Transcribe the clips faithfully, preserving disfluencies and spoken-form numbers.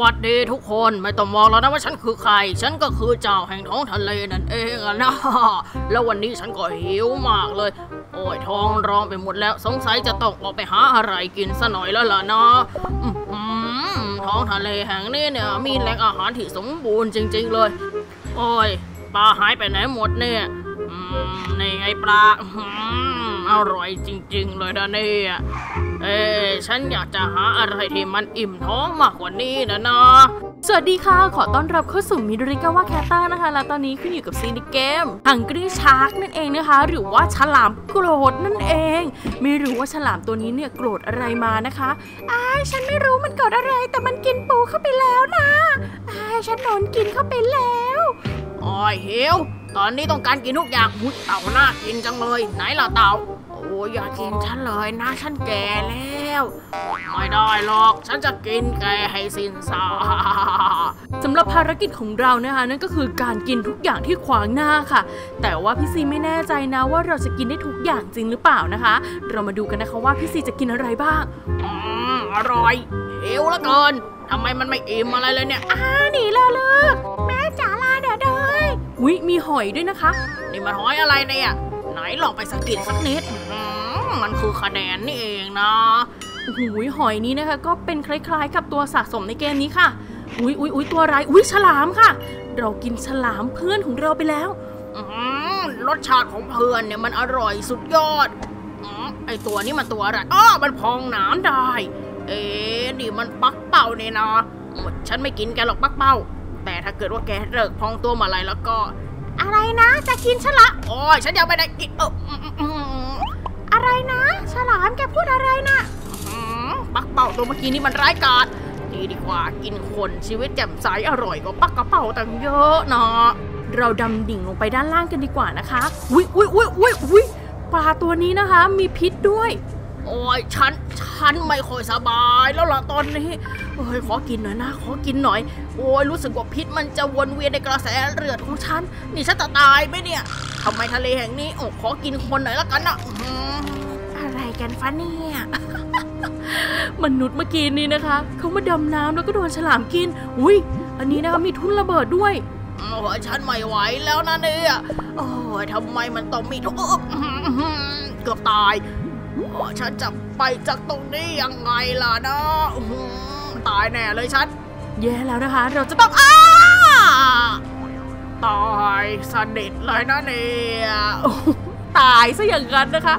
วัสดีทุกคนไม่ต้องมองแล้วนะว่าฉันคือใครฉันก็คือเจ้าแห่งท้องทะเลนั่นเองนะแล้ววันนี้ฉันก็หิวมากเลยโอ้ยท้องร้องไปหมดแล้วสงสัยจะต้องออกไปหาอะไรกินซะหน่อยแล้วล่ะนะท้องทะเลแห่งนี้เนี่ยมีแหล่งอาหารที่สมบูรณ์จริงๆเลยโอ้ยปลาหายไปไหนหมดเนี่ยในไงปลาอร่อยจริงๆเลยนะเนี่ยเอ้ฉันอยากจะหาอะไรที่มันอิ่มท้องมากกว่านี้นะนะสวัสดีค่ะขอต้อนรับเข้าสู่มิโดริกาวะแคตต้านะคะและตอนนี้ขึ้นอยู่กับซีในเกม Hungry Shark นั่นเองนะคะหรือว่าฉลามโกรธนั่นเองไม่รู้ว่าฉลามตัวนี้เนี่ยโกรธอะไรมานะคะอ้ายฉันไม่รู้มันโกรธอะไรแต่มันกินปูเข้าไปแล้วนะอ้ายฉันโดนกินเข้าไปแล้วอ้อยหิวตอนนี้ต้องการกินทุกอย่างหุ้ยเต่าน่ากินจังเลยไหนล่ะเต่าโอ้ยอย่ากินฉันเลยนะฉันแก่แล้วไม่ได้หรอกฉันจะกินแกให้สิ้นซากสำหรับภารกิจของเรานะคะนั่นก็คือการกินทุกอย่างที่ขวางหน้าค่ะแต่ว่าพี่ซีไม่แน่ใจนะว่าเราจะกินได้ทุกอย่างจริงหรือเปล่านะคะเรามาดูกันนะคะว่าพี่ซีจะกินอะไรบ้างอืมอร่อยเอวละเกินทำไมมันไม่อิ่มอะไรเลยเนี่ยอ้าหนีแล้วลูกแม่จ๋าลาเด้อเด้ออุ๊ยมีหอยด้วยนะคะนี่มันหอยอะไรเนี่ยไหนลองไปสังเกตสักนิดมันคือคะแนนนี่เองนะอุ๊ยหอยนี้นะคะก็เป็นคล้ายๆกับตัวสะสมในเกมนี้ค่ะอุ๊ยอุ๊ยอุ๊ยตัวอะไรอุ๊ยฉลามค่ะเรากินฉลามเพื่อนของเราไปแล้วรสชาติของเพื่อนเนี่ยมันอร่อยสุดยอดไอตัวนี้มันตัวอะไรอ้อมันพองน้ำได้เอ๊ะนี่มันปักเป้าเนี่ยนะฉันไม่กินแกหรอกปักเป้าแต่ถ้าเกิดว่าแกเลิกพองตัวมาอะไรแล้วก็อะไรนะจะกินฉันละโอ้ยฉันยังไม่ได้กินเอออะไรนะฉลามแกพูดอะไรนะปักเป่าตัวเมื่อกี้นี่มันร้ายกาจดีดีกว่ากินคนชีวิตแจ่มใสอร่อยกว่าปักกระเป๋าตั้งเยอะเนาะเราดำดิ่งลงไปด้านล่างกันดีกว่านะคะอุ้ยอุ้ยอุ้ยอุ้ยอุ้ยปลาตัวนี้นะคะมีพิษด้วยโอ้ยฉันฉันไม่ค่อยสบายแล้วล่ะตอนนี้เฮ้ยขอกินหน่อยนะขอกินหน่อยโอ้ยรู้สึกว่าพิษมันจะวนเวียนในกระแสเลือดของฉันนี่ฉันจะตายไหมเนี่ยทำไมทะเลแห่งนี้โอ้ขอกินคนหน่อยละกันนะอะไรกันฟ้าเนี่ยมนุษย์เมื่อกี้นี้นะคะเขามาดำน้ำแล้วก็โดนฉลามกินอุ้ยอันนี้นะคะมีทุ่นระเบิดด้วยโอ้ยฉันไม่ไหวแล้วนะเนี่ยโอ้ยทำไมมันต้องมีทุกเกือบตายฉันจะไปจากตรงนี้ยังไงล่ะนะตายแน่เลยฉันแย่แล้วนะคะเราจะต้องอ้าตายสนิทเลยนะเนี่ยตายซะอย่างนั้นนะคะ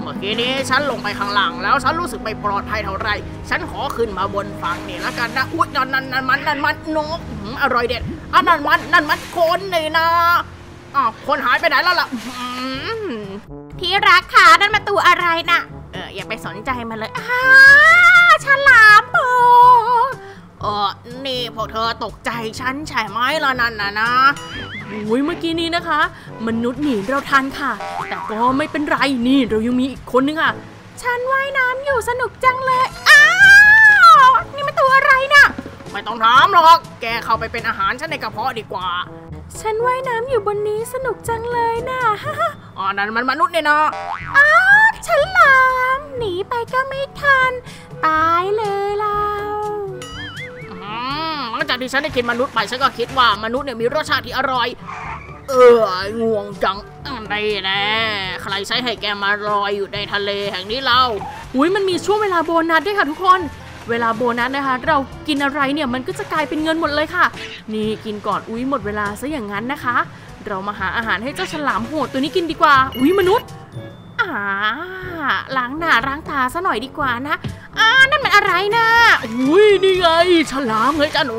เมื่อกี้นี้ฉันลงไปข้างหลังแล้วฉันรู้สึกไม่ปลอดภัยเท่าไรฉันขอขึ้นมาบนฝั่งนี่แล้วกันนะอุ๊ยนั่นนั่นนั่นมันนั่นมันนกอร่อยเด็ดอันนั่นมันนั่นมันคนเลยนะอ้าวคนหายไปไหนแล้วล่ะที่รักค่ะนั่นมาตัวอะไรนะเอออย่าไปสนใจมันเลยอ้าฉลามโบเออนี่พวกเธอตกใจฉันใช่ไหมล่ะนั่นนะนะอุ้ยเมื่อกี้นี้นะคะมนุษย์หนีเราทันค่ะแต่ก็ไม่เป็นไรนี่เรายังมีอีกคนนึงค่ะฉันว่ายน้ำอยู่สนุกจังเลยอ้าวนี่มันตัวอะไรนะไม่ต้องถามหรอกแกเข้าไปเป็นอาหารฉันในกระเพาะดีกว่าฉันว่ายน้ำอยู่บนนี้สนุกจังเลยนะฮ่าฮ่าอ๋อนั่นมันมนุษย์เนี่ยนะอ้าวฉลามหนีไปก็ไม่ทันตายเลยเราหลังจากที่ฉันได้กินมนุษย์ไปฉันก็คิดว่ามนุษย์เนี่ยมีรสชาติที่อร่อยเออง่วงจังอะไรนะใครใช้ให้แกมาลอยอยู่ในทะเลแห่งนี้เราอุ้ยมันมีช่วงเวลาโบนัสด้วยค่ะทุกคนเวลาโบนัสนะคะเรากินอะไรเนี่ยมันก็จะกลายเป็นเงินหมดเลยค่ะนี่กินก่อนอุ้ยหมดเวลาซะอย่างนั้นนะคะเรามาหาอาหารให้เจ้าฉลามโหดตัวนี้กินดีกว่าอุ้ยมนุษย์อ่าล้างหน้าล้างตาซะหน่อยดีกว่านะอ่านั่นมันอะไรนะอุ้ยนี่ไงฉลามเลยจ้าหนู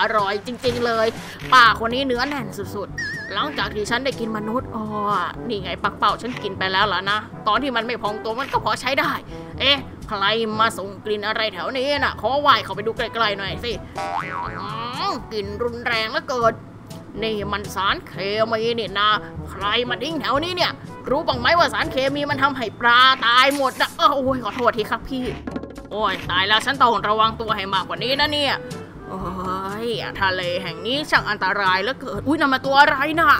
อร่อยจริงๆเลยป้าคนนี้เนื้อแน่นสุดๆหลังจากที่ฉันได้กินมนุษย์อ๋อนี่ไงปักเป่าฉันกินไปแล้วล่ะนะตอนที่มันไม่พองตัวมันก็พอใช้ได้เอ๊ะใครมาส่งกลิ่นอะไรแถวนี้น่ะขอไหว้เขาไปดูไกลๆหน่อยสิกลิ่นรุนแรงแล้วเกิดนี่มันสารเคมีนี่นะใครมาทิ้งแถวนี้เนี่ยรู้บ้างไหมว่าสารเคมีมันทำให้ปลาตายหมดนะเออโอ้ยขอโทษทีครับพี่โอ้ยตายแล้วฉันต้องระวังตัวให้มากกว่านี้นะเนี่ยโอ้ยทะเลแห่งนี้ช่างอันตรายแล้วเกิดอุ้ยนำมาตัวอะไรน่ะ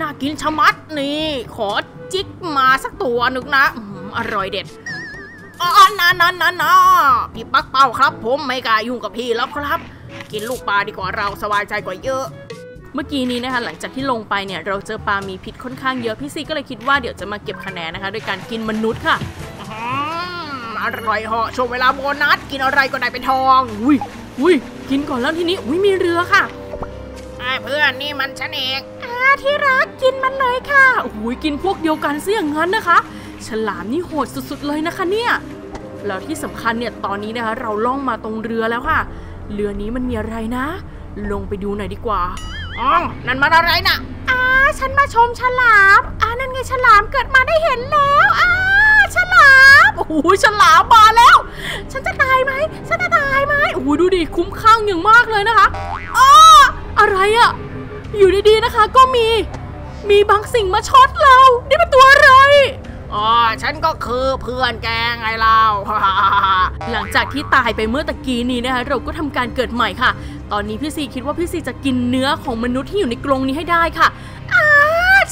น่ากินชะมัดนี่ขอจิกมาสักตัวนึงนะอร่อยเด็ดอ๋อนั่นนั่นนั่นพี่ปักเป้าครับผมไม่กล้ายุ่งกับพี่แล้วครับ กินลูกปลาดีกว่าเราสบายใจกว่าเยอะเมื่อกี้นี้นะคะหลังจากที่ลงไปเนี่ยเราเจอปลามีพิษค่อนข้างเยอะพี่ซีก็เลยคิดว่าเดี๋ยวจะมาเก็บคะแนนนะคะโดยการกินมนุษย์ค่ะอร่อยเหาะช่วงเวลาโบนัสกินอะไรก็ได้เป็นทองอุ้ยอุ้ยกินก่อนแล้วทีนี้อุ้ยมีเรือค่ะไอ้เพื่อนนี่มันฉันเองอ่าที่รักกินมันเลยค่ะอุ้ยกินพวกเดียวกันซะอย่างนั้นนะคะฉลามนี่โหดสุดๆเลยนะคะเนี่ยแล้วที่สำคัญเนี่ยตอนนี้นะคะเราล่องมาตรงเรือแล้วค่ะเรือนี้มันมีอะไรนะลงไปดูหน่อยดีกว่าอ๋อนั่นมันอะไรนะอ่าฉันมาชมฉลามอ่านั่นไงฉลามเกิดมาได้เห็นแล้วอ่าฉลามโอ้โหฉลามมาแล้วฉันจะตายไหมฉันจะตายไหมโอ้โหดูดิคุ้มข้างอย่างมากเลยนะคะอ๋ออะไรอะอยู่ดีๆนะคะก็มีมีบางสิ่งมาช็อตเรานี่เป็นตัวอะไรอ๋อฉันก็คือเพื่อนแกไงเราหลังจากที่ตายไปเมื่อตะกี้นี้นะคะเราก็ทำการเกิดใหม่ค่ะตอนนี้พี่ซีคิดว่าพี่ซีจะกินเนื้อของมนุษย์ที่อยู่ในกรงนี้ให้ได้ค่ะอ้า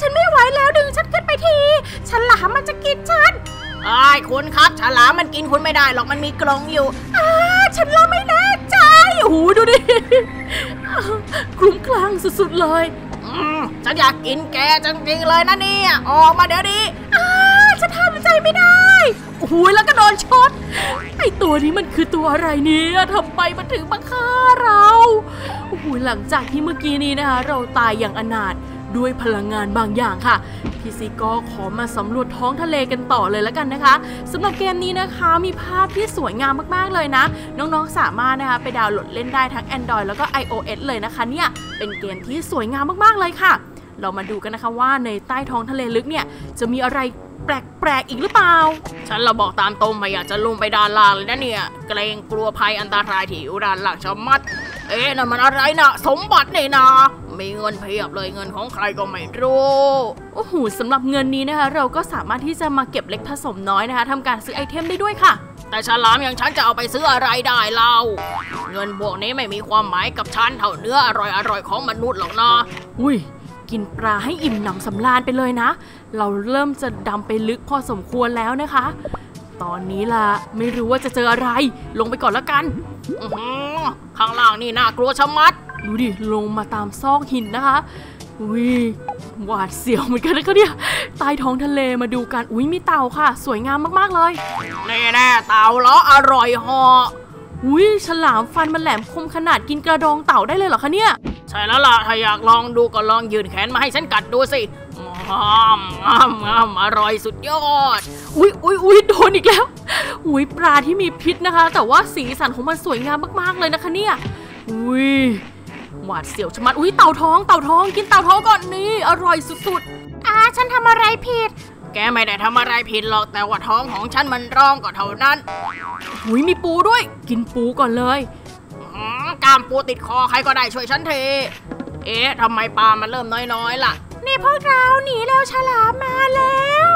ฉันไม่ไหวแล้วดึงฉันขึ้นไปทีฉลามมันจะกินฉันไอ้คุณครับฉลามมันกินคุณไม่ได้หรอกมันมีกรงอยู่อ้าฉันละไม่แน่ใจโอ้โหดูดิคลุ้มคลั่งสุดๆเลยอืมฉันอยากกินแกจริงๆเลยนะเนี่ยออกมาเดี๋ยวนี้ฉันทำใจไม่ได้โอ้ยแล้วก็โดนช็อตไอตัวนี้มันคือตัวอะไรเนี่ยทำไมมันถึงมาฆ่าเราโอ้ยหลังจากที่เมื่อกี้นี้นะคะเราตายอย่างอนาถด้วยพลังงานบางอย่างค่ะพี่ซีก็ขอมาสำรวจท้องทะเลกันต่อเลยแล้วกันนะคะสำหรับเกมนี้นะคะมีภาพที่สวยงามมากๆเลยนะน้องๆสามารถนะคะไปดาวน์โหลดเล่นได้ทั้ง แอนดรอยด์ แล้วก็ ไอโอเอส เลยนะคะเนี่ยเป็นเกมที่สวยงามมากๆเลยค่ะเรามาดูกันนะคะว่าในใต้ท้องทะเลลึกเนี่ยจะมีอะไรแปลกๆอีกหรือเปล่าฉันเราบอกตามตรงไม่อยากจะลงไปด้านล่างเลยนะเนี่ยเกรงกลัวภัยอันตรายที่อยู่ด้านหลังชะมัดเอ๊ะนั่นมันอะไรนะสมบัตินี่นะมีเงินเพียบเลยเงินของใครก็ไม่รู้โอ้โหสำหรับเงินนี้นะคะเราก็สามารถที่จะมาเก็บเล็กผสมน้อยนะคะทำการซื้อไอเทมได้ด้วยค่ะแต่ฉลามอย่างฉันจะเอาไปซื้ออะไรได้เล่าเงินพวกนี้ไม่มีความหมายกับฉันเท่าเนื้ออร่อยๆของมนุษย์หรอกนะอุ้ยกินปลาให้อิ่มหนำสำราญไปเลยนะเราเริ่มจะดำไปลึกพอสมควรแล้วนะคะตอนนี้ล่ะไม่รู้ว่าจะเจออะไรลงไปก่อนละกันข้างล่างนี่น่ากลัวชะมัดดูดิลงมาตามซอกหินนะคะวิหวาดเสียวเหมือนกันนะเนี่ยใต้ท้องทะเลมาดูกันอุ้ยมีเต่าค่ะสวยงามมากๆเลยนี่แน่เต่าล้ออร่อยเหาะอุ้ยฉลามฟันมันแหลมคมขนาดกินกระดองเต่าได้เลยเหรอคะเนี่ยใช่แล้วล่ะถ้าอยากลองดูก็ลองยืนแขนมาให้ฉันกัดดูสิอ้ามอ้ามอ้ามอร่อยสุดยอดอุ้ยอุ้ยอุ้ยโดนอีกแล้วอุ้ยปลาที่มีพิษนะคะแต่ว่าสีสันของมันสวยงามมากๆเลยนะคะเนี่ยอุ้ยหวาดเสียวชะมัดอุ้ยเต่าท้องเต่าท้องกินเต่าท้องก่อนนี่อร่อยสุดๆอาฉันทำอะไรผิดแกไม่ได้ทำอะไรผิดหรอกแต่ว่าท้องของฉันมันร้องก็เท่านั้นอุ้ยมีปูด้วยกินปูก่อนเลยกามปูติดคอใครก็ได้ช่วยฉันทีเอ๊ะทำไมปลามันเริ่มน้อยๆล่ะนี่พวกเราหนีแล้วฉลามมาแล้ว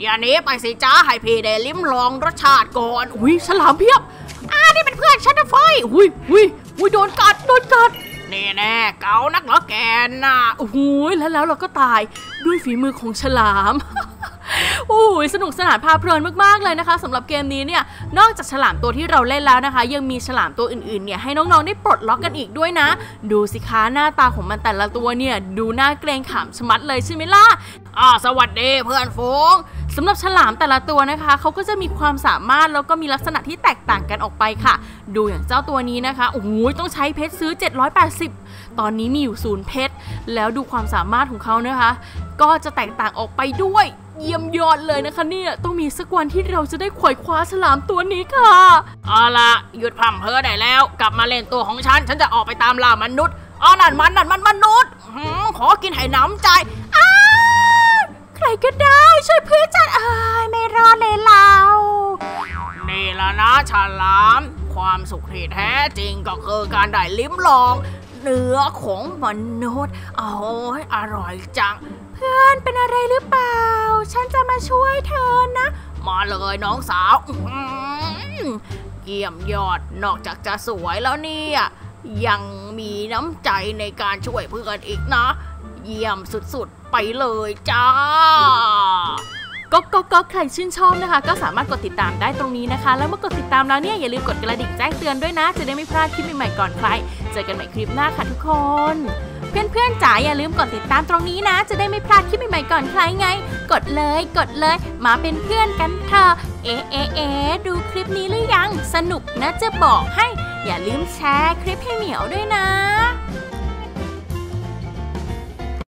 อย่าหนีไปสิจ้าให้พี่ได้ลิ้มลองรสชาติก่อนอุ้ยฉลามเพียบอ่านี่เป็นเพื่อนฉันนะเฟ้ยอุ้ยอุ้ยอุ้ยโดนกัดโดนกัดนี่แน่เกานักเหรอแกน่ะโอ้โหแล้วแล้วเราก็ตายด้วยฝีมือของฉลามโอ้ยสนุกสนานพาเพลินมากๆเลยนะคะสำหรับเกมนี้เนี่ยนอกจากฉลามตัวที่เราเล่นแล้วนะคะยังมีฉลามตัวอื่นๆเนี่ยให้น้องๆได้ปลดล็อกกันอีกด้วยนะดูสิคะหน้าตาของมันแต่ละตัวเนี่ยดูน่าเกรงขามชะมัดเลยใช่ไหมล่ะอ่าสวัสดีเพื่อนฝูงสำหรับฉลามแต่ละตัวนะคะเขาก็จะมีความสามารถแล้วก็มีลักษณะที่แตกต่างกันออกไปค่ะดูอย่างเจ้าตัวนี้นะคะโอ้โหต้องใช้เพชรซื้อเจ็ดร้อยแปดสิบตอนนี้มีอยู่ศูนย์เพชรแล้วดูความสามารถของเขานะคะก็จะแตกต่างออกไปด้วยเยี่ยมยอดเลยนะคะเนี่ยต้องมีสักวันที่เราจะได้ขวายคว้าฉลามตัวนี้ค่ะเอาล่ะหยุดพร่ำเพ้อได้แล้วกลับมาเล่นตัวของฉันฉันจะออกไปตามล่ามนุษย์อ๋อนั่นมันนั่นมันมนุษย์ขอกินให้น้ำใจอ้าใครก็ได้ช่วยเพื่อนจัดอ้ายไม่รอดเลยเรานี่ละนะฉลามความสุขที่แท้จริงก็คือการได้ลิ้มลองเนื้อของมนุษย์โอ้ยอร่อยจังเพื่อนเป็นอะไรหรือเปล่าฉันจะมาช่วยเธอนะมาเลยน้องสาวเยี่ยมยอดนอกจากจะสวยแล้วเนี่ยยังมีน้ำใจในการช่วยเพื่อนอีกนะเยี่ยมสุดๆไปเลยจ้า ก็ก็ก็ใครชื่นชอบนะคะก็สามารถกดติดตามได้ตรงนี้นะคะแล้วเมื่อกดติดตามแล้วเนี่ยอย่าลืมกดกระดิ่งแจ้งเตือนด้วยนะจะได้ไม่พลาดคลิปใหม่ๆก่อนใครเจอกันใหม่คลิปหน้าค่ะทุกคนเพื่อนๆจ๋าอย่าลืมกดติดตามตรงนี้นะจะได้ไม่พลาดคลิปใหม่ๆก่อนใครไงกดเลยกดเลยมาเป็นเพื่อนกันเถอะเอ๊ะเอ๊ะเอ๊ะดูคลิปนี้หรือยังสนุกนะจะบอกให้อย่าลืมแชร์คลิปให้เหมียวด้วยนะ